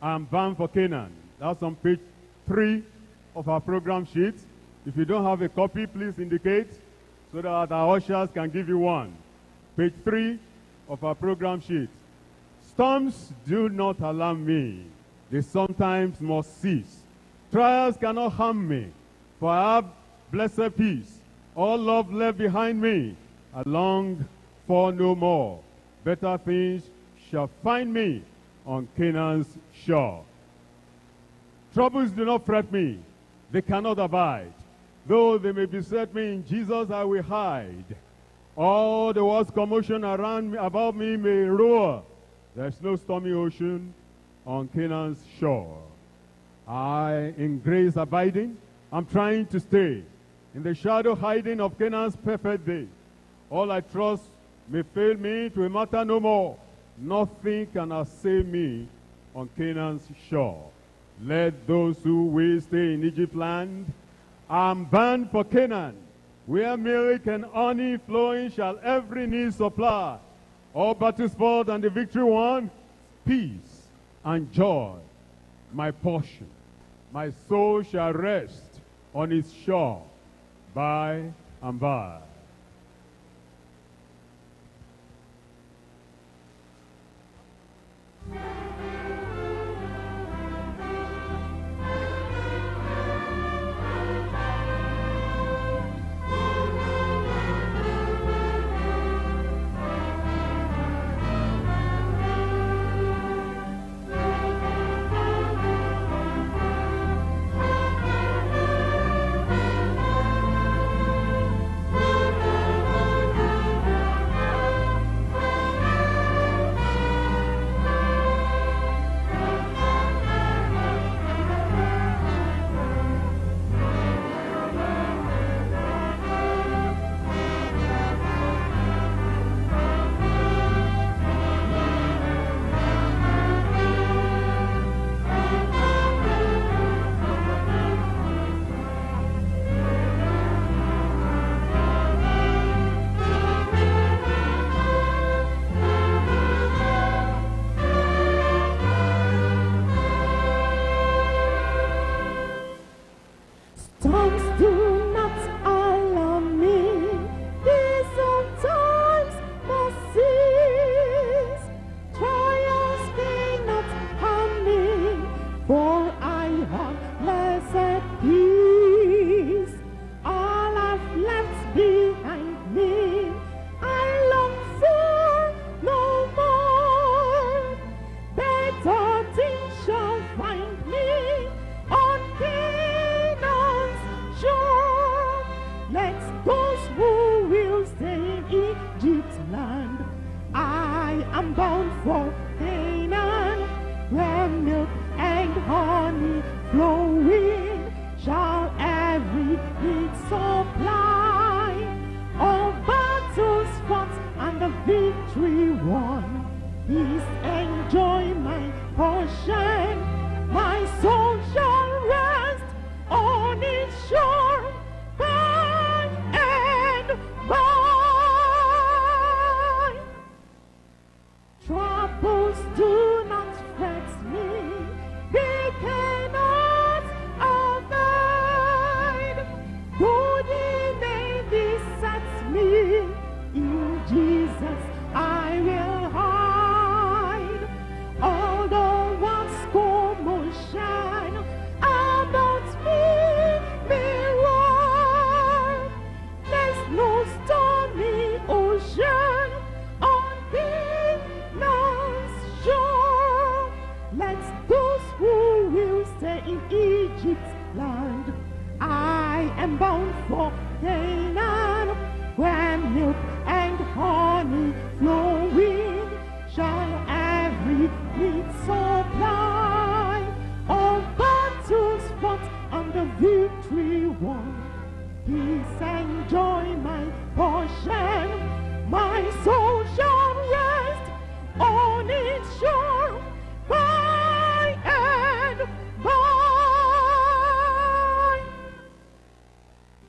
I'm bound for Canaan. That's on page 3 of our program sheet. If you don't have a copy, please indicate so that our ushers can give you one. Page 3 of our program sheet. Storms do not alarm me. They sometimes must cease. Trials cannot harm me, for I have blessed peace. All love left behind me. I long for no more. Better things shall find me on Canaan's shore. Troubles do not fret me. They cannot abide. Though they may beset me, in Jesus I will hide. All the world's commotion around me, about me may roar. There's no stormy ocean on Canaan's shore. I, in grace abiding, I'm trying to stay in the shadow hiding of Canaan's perfect day. All I trust may fail me, 'twill matter no more. Nothing can assail me on Canaan's shore. Let those who will stay in Egypt land. I'm bound for Canaan, where milk and honey flowing shall every need supply. All battles fought and the victory won, peace and joy, my portion. My soul shall rest on its shore by and by.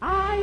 I